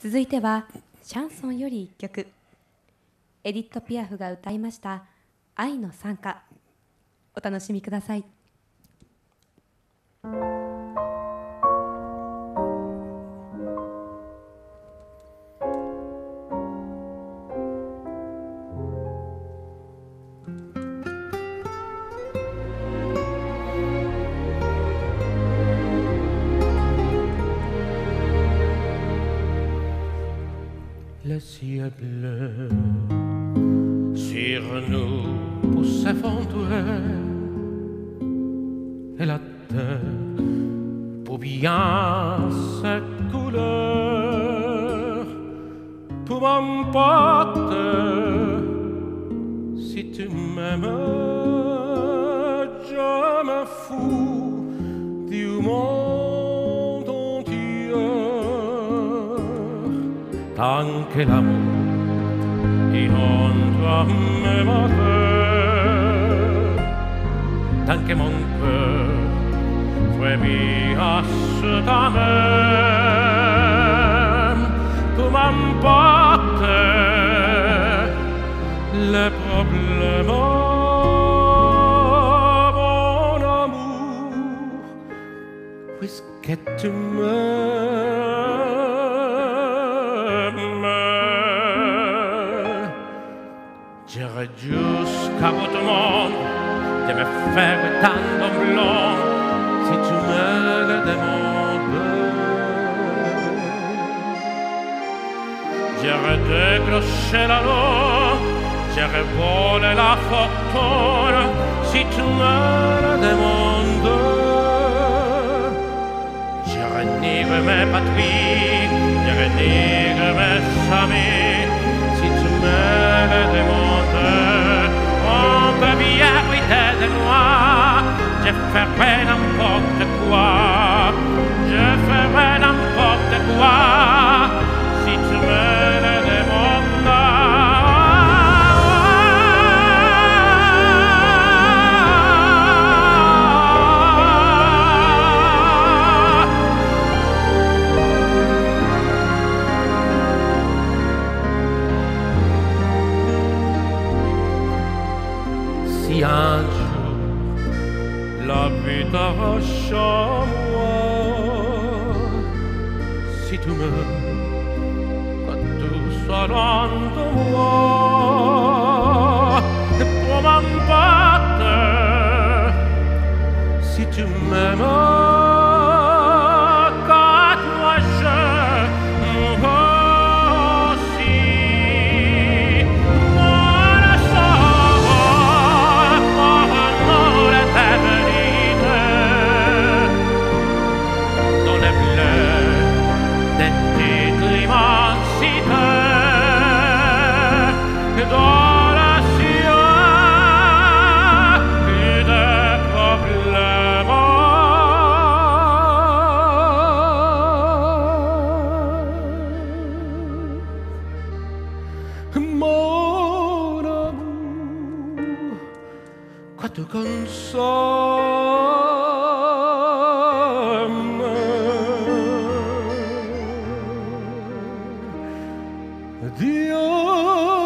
続いてはシャンソンより1曲、エディット・ピアフが歌いました「愛の讃歌」、お楽しみください。Le ciel bleu sur nous pour s'effondrer, et la terre pour bien sa couleur. Pour m'emporter, si tu m'aimes, je me fous du monde tant que l'amour inonde mes moteurs, tant que mon cœur frémit à cette amène, tout m'emporte les problèmes. Mon amour, puisque tu m'aimes, j'irai jusqu'à votre monde de me faire tant de blanc si tu me le demandes. J'irai décrocher la loi, j'irai voler la fortune si tu me le demandes. J'irai nier mes patries, j'irai nier mes amis si tu me le demandes. Je ferai n'importe quoi, je ferai n'importe quoi si tu me le demandes. Si un jour la vie t'arrache à moi, si tu me quand tu sois loin de moi, pour m'emporter, si tu m'aimes, quand moi je m'en aussi. Mon savoir, mon amour est éveillé dans la science et des problèmes. Mon amour, quoi te console? Dieu